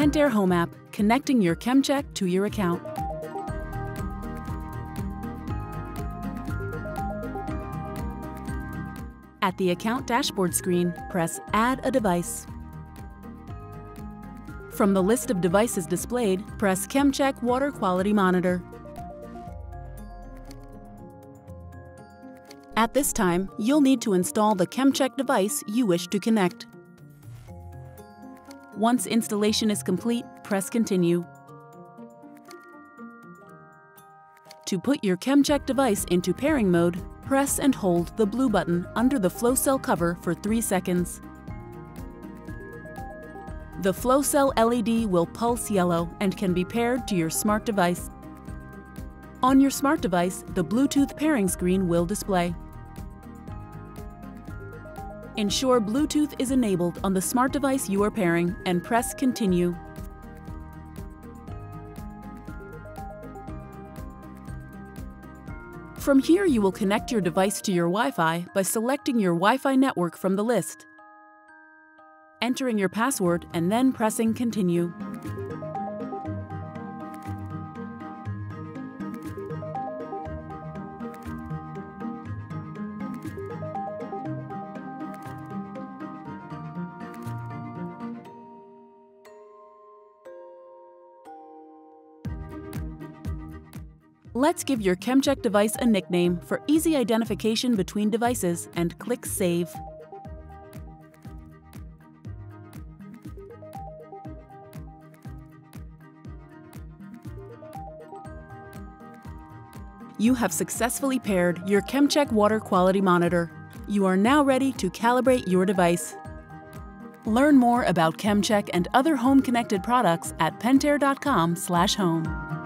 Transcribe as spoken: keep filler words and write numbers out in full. Pentair Home app, connecting your ChemCheck to your account. At the account dashboard screen, press Add a device. From the list of devices displayed, press ChemCheck Water Quality Monitor. At this time, you'll need to install the ChemCheck device you wish to connect. Once installation is complete, press Continue. To put your ChemCheck device into pairing mode, press and hold the blue button under the flow cell cover for three seconds. The flow cell L E D will pulse yellow and can be paired to your smart device. On your smart device, the Bluetooth pairing screen will display. Ensure Bluetooth is enabled on the smart device you are pairing and press Continue. From here, you will connect your device to your Wi-Fi by selecting your Wi-Fi network from the list, entering your password, and then pressing Continue. Let's give your ChemCheck device a nickname for easy identification between devices and click Save. You have successfully paired your ChemCheck Water Quality Monitor. You are now ready to calibrate your device. Learn more about ChemCheck and other home-connected products at pentair dot com slash home.